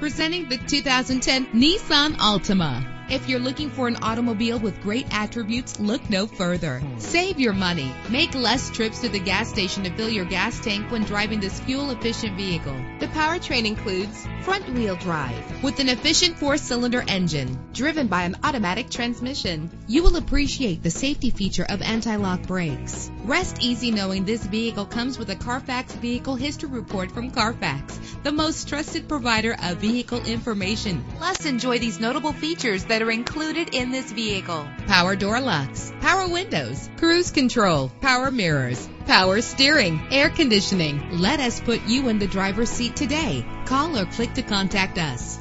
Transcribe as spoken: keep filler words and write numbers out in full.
Presenting the two thousand ten Nissan Altima. If you're looking for an automobile with great attributes, look no further. Save your money. Make less trips to the gas station to fill your gas tank when driving this fuel-efficient vehicle. The powertrain includes front-wheel drive with an efficient four-cylinder engine driven by an automatic transmission. You will appreciate the safety feature of anti-lock brakes. Rest easy knowing this vehicle comes with a Carfax Vehicle History Report from Carfax, the most trusted provider of vehicle information. Plus, enjoy these notable features that are included in this vehicle: power door locks, power windows, cruise control, power mirrors, power steering, air conditioning. Let us put you in the driver's seat today. Call or click to contact us.